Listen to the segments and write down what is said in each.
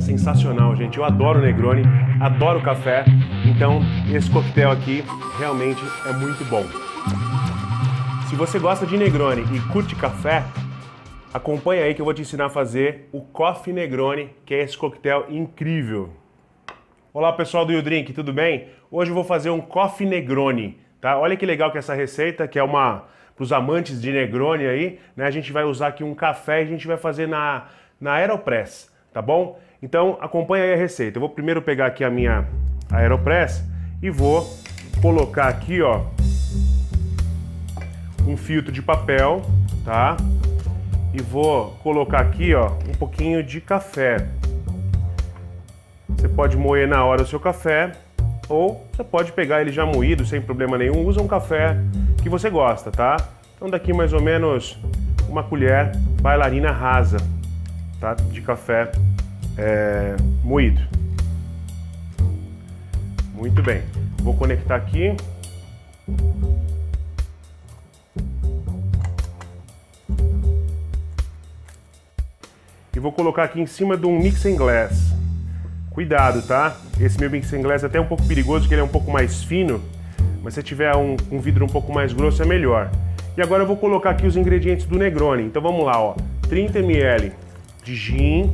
taça sensacional, gente. Eu adoro Negroni, adoro café, então esse coquetel aqui realmente é muito bom. Se você gosta de Negroni e curte café, acompanha aí que eu vou te ensinar a fazer o Coffee Negroni, que é esse coquetel incrível. Olá pessoal do You Drink, tudo bem? Hoje eu vou fazer um Coffee Negroni, tá? Olha que legal que essa receita, que é uma... Para os amantes de Negroni aí, né? A gente vai usar aqui um café e a gente vai fazer na Aeropress, tá bom? Então acompanha aí a receita. Eu vou primeiro pegar aqui a minha Aeropress e vou colocar aqui, ó, um filtro de papel, tá? E vou colocar aqui, ó, um pouquinho de café. Você pode moer na hora o seu café ou você pode pegar ele já moído sem problema nenhum. Usa um café que você gosta, tá? Então daqui mais ou menos uma colher bailarina rasa, tá? De café moído. Muito bem. Vou conectar aqui. E vou colocar aqui em cima de um mixing glass. Cuidado, tá? Esse meu mixing glass é até um pouco perigoso, porque ele é um pouco mais fino. Mas se tiver um vidro um pouco mais grosso é melhor. E agora eu vou colocar aqui os ingredientes do Negroni. Então vamos lá, ó. 30 ml de gin.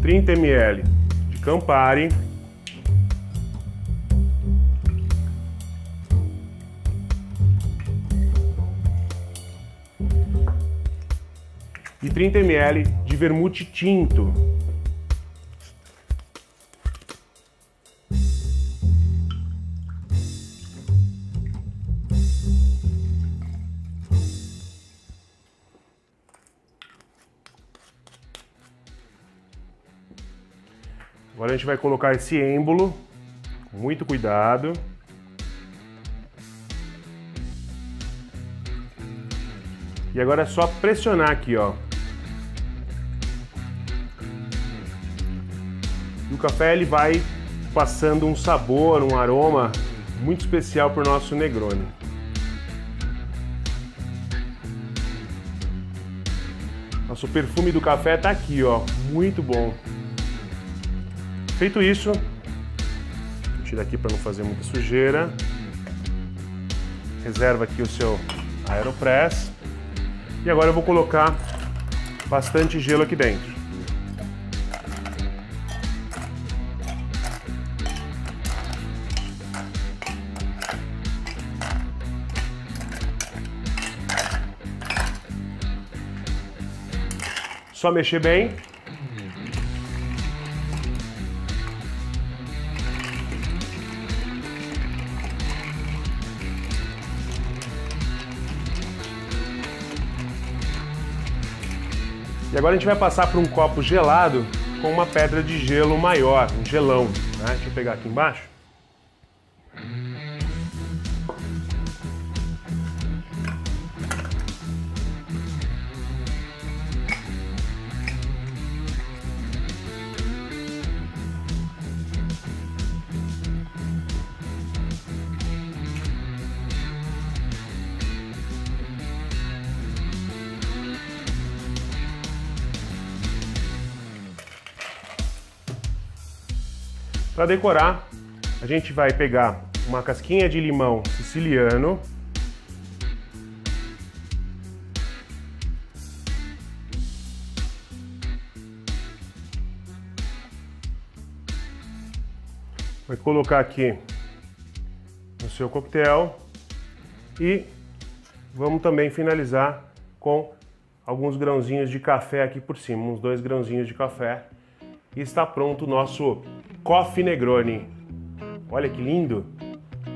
30 ml de Campari. 30 ml de vermute tinto. Agora a gente vai colocar esse êmbolo, com muito cuidado. E agora é só pressionar aqui, ó. O café ele vai passando um sabor, um aroma muito especial para o nosso Negroni. Nosso perfume do café tá aqui, ó, muito bom. Feito isso, vou tirar aqui para não fazer muita sujeira. Reserva aqui o seu Aeropress e agora eu vou colocar bastante gelo aqui dentro. Só mexer bem. E agora a gente vai passar para um copo gelado com uma pedra de gelo maior, um gelão, né? Deixa eu pegar aqui embaixo. Para decorar, a gente vai pegar uma casquinha de limão siciliano, vai colocar aqui no seu coquetel e vamos também finalizar com alguns grãozinhos de café aqui por cima, uns 2 grãozinhos de café, e está pronto o nosso Coffee Negroni. Olha que lindo!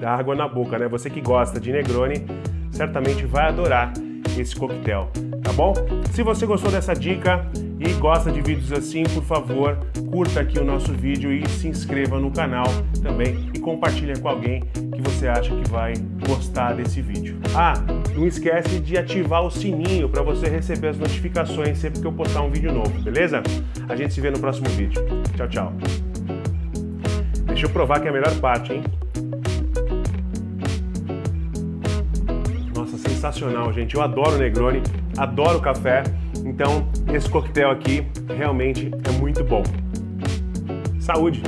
Dá água na boca, né? Você que gosta de Negroni, certamente vai adorar esse coquetel, tá bom? Se você gostou dessa dica e gosta de vídeos assim, por favor, curta aqui o nosso vídeo e se inscreva no canal também e compartilha com alguém que você acha que vai gostar desse vídeo. Ah, não esquece de ativar o sininho para você receber as notificações sempre que eu postar um vídeo novo, beleza? A gente se vê no próximo vídeo. Tchau, tchau! Deixa eu provar que é a melhor parte, hein? sensacional, gente. Eu adoro Negroni, adoro café, então esse coquetel aqui realmente é muito bom. Saúde!